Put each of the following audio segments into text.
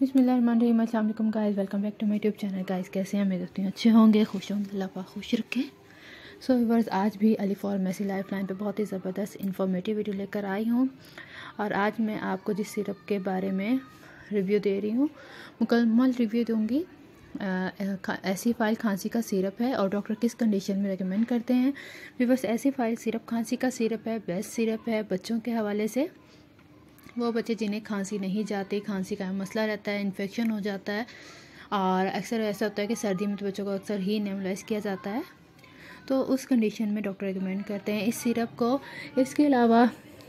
बिस्मिल्लाहिर्रहमानिर्रहीम। अस्सलाम वालेकुम guys, welcome back to my YouTube channel. Guys कैसे हैं? उम्मीद करती हूँ अच्छे होंगे, खुश होंगे, अल्लाह पाक खुश रखें। सो व्यूअर्स, आज भी अलिफ और मेसी लाइफ लाइन पर बहुत ही ज़बरदस्त इन्फॉर्मेटिव वीडियो लेकर आई हूँ। और आज मैं आपको जिस सिरप के बारे में रिव्यू दे रही हूँ, मुकम्मल रिव्यू दूँगी। एसीफाइल खांसी का सिरप है और डॉक्टर किस कंडीशन में रिकमेंड करते हैं। व्यूअर्स, एसीफाइल सिरप खांसी का सिरप है, बेस्ट सिरप है बच्चों के हवाले से। वो बच्चे जिन्हें खांसी नहीं जाती, खांसी का मसला रहता है, इन्फेक्शन हो जाता है, और अक्सर ऐसा होता है कि सर्दी में तो बच्चों को अक्सर ही नेबुलाइज किया जाता है, तो उस कंडीशन में डॉक्टर रिकमेंड करते हैं इस सिरप को। इसके अलावा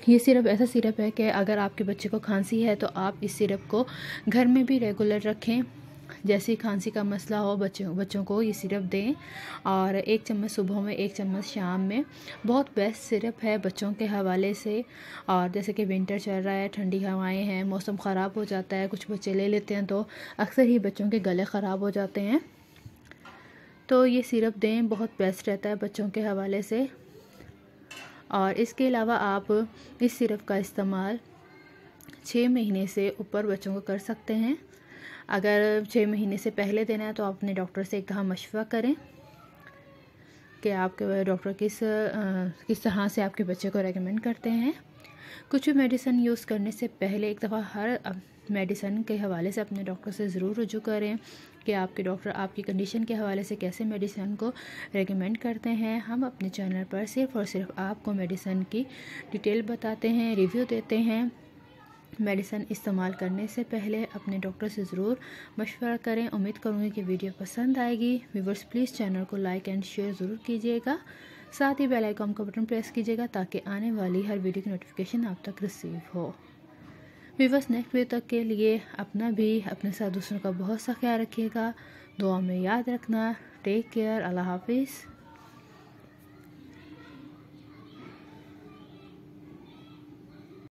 ये सिरप ऐसा सिरप है कि अगर आपके बच्चे को खांसी है तो आप इस सिरप को घर में भी रेगुलर रखें। जैसे खांसी का मसला हो, बच्चों को ये सिरप दें, और 1 चम्मच सुबह में, 1 चम्मच शाम में। बहुत बेस्ट सिरप है बच्चों के हवाले से। और जैसे कि विंटर चल रहा है, ठंडी हवाएं हैं, मौसम ख़राब हो जाता है, कुछ बच्चे ले लेते हैं तो अक्सर ही बच्चों के गले ख़राब हो जाते हैं, तो ये सिरप दें, बहुत बेस्ट रहता है बच्चों के हवाले से। और इसके अलावा आप इस सिरप का इस्तेमाल 6 महीने से ऊपर बच्चों को कर सकते हैं। अगर 6 महीने से पहले देना है तो आप अपने डॉक्टर से एक दफ़ा मशवरा करें कि आपके डॉक्टर किस तरह से आपके बच्चे को रेकमेंड करते हैं। कुछ भी मेडिसिन यूज़ करने से पहले एक दफ़ा हर मेडिसिन के हवाले से अपने डॉक्टर से ज़रूर रुजू करें कि आपके डॉक्टर आपकी कंडीशन के हवाले से कैसे मेडिसिन को रेकमेंड करते हैं। हम अपने चैनल पर सिर्फ़ और सिर्फ आपको मेडिसिन की डिटेल बताते हैं, रिव्यू देते हैं। मेडिसिन इस्तेमाल करने से पहले अपने डॉक्टर से ज़रूर मशवरा करें। उम्मीद करूँगी कि वीडियो पसंद आएगी। व्यूवर्स, प्लीज़ चैनल को लाइक एंड शेयर ज़रूर कीजिएगा, साथ ही बेल आइकॉन का बटन प्रेस कीजिएगा ताकि आने वाली हर वीडियो की नोटिफिकेशन आप तक रिसीव हो। व्यूवर्स, नेक्स्ट वीडियो तक के लिए अपना भी, अपने साथ दूसरों का बहुत सा ख्याल रखिएगा। दुआ में याद रखना। Take care. अल्लाह हाफिज़।